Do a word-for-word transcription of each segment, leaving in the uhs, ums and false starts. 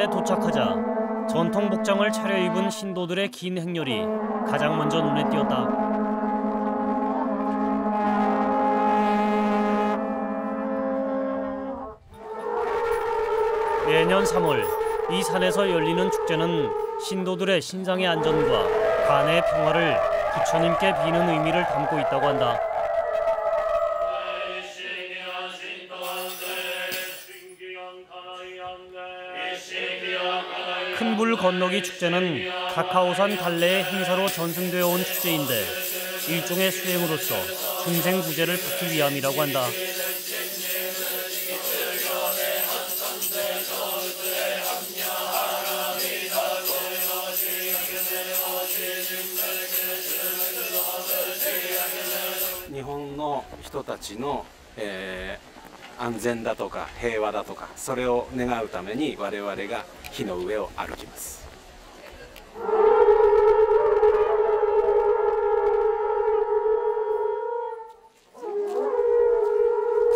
공원에 도착하자 전통 복장을 차려입은 신도들의 긴 행렬이 가장 먼저 눈에 띄었다. 매년 삼월 이 산에서 열리는 축제는 신도들의 신상의 안전과 간의 평화를 부처님께 비는 의미를 담고 있다고 한다. 큰 물 건너기 축제는 타카오산 달래의 행사로 전승되어 온 축제인데 일종의 수행으로서 중생 구제를 받기 위함이라고 한다. 일본의 人たちの安全だとか平和だとかそれを願うために我々が火の上を歩きます。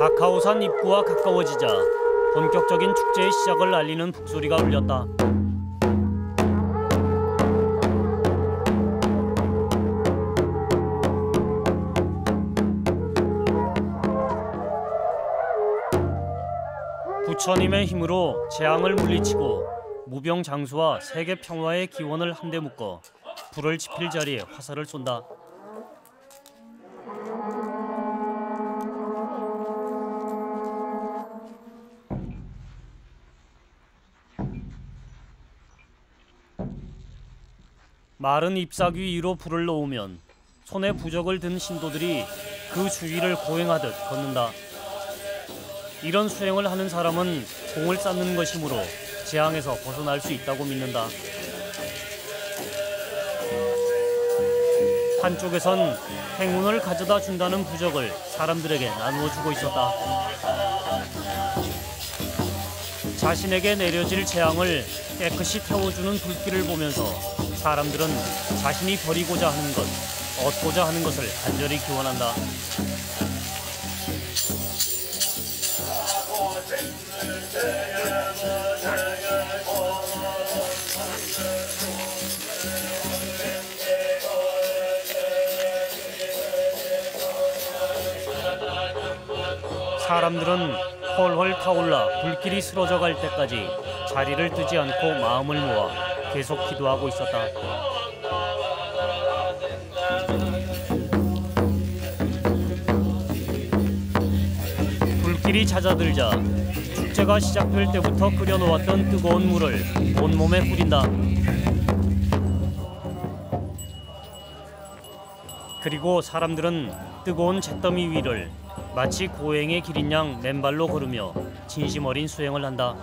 다카오산 입구와 가까워지자 본격적인 축제의 시작을 알리는 북소리가 울렸다. 부처님의 힘으로 재앙을 물리치고 무병장수와 세계 평화의 기원을 한데 묶어 불을 지필 자리에 화살을 쏜다. 마른 잎사귀 위로 불을 놓으면 손에 부적을 든 신도들이 그 주위를 고행하듯 걷는다. 이런 수행을 하는 사람은 공을 쌓는 것이므로 재앙에서 벗어날 수 있다고 믿는다. 한쪽에선 행운을 가져다 준다는 부적을 사람들에게 나누어 주고 있었다. 자신에게 내려질 재앙을 깨끗이 태워주는 불길을 보면서 사람들은 자신이 버리고자 하는 것, 얻고자 하는 것을 간절히 기원한다. 사람들은 헐헐 타올라 불길이 쓰러져 갈 때까지 자리를 뜨지 않고 마음을 모아 계속 기도하고 있었다. 불길이 잦아들자 축제가 시작될 때부터 끓여놓았던 뜨거운 물을 온몸에 뿌린다. 그리고 사람들은 뜨거운 잿더미 위를 마치 고행의 길인 양 맨발로 걸으며 진심 어린 수행을 한다.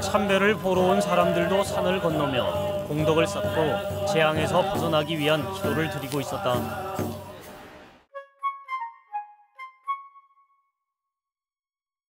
참배를 보러 온 사람들도 산을 건너며 공덕을 쌓고 재앙에서 벗어나기 위한 기도를 드리고 있었다.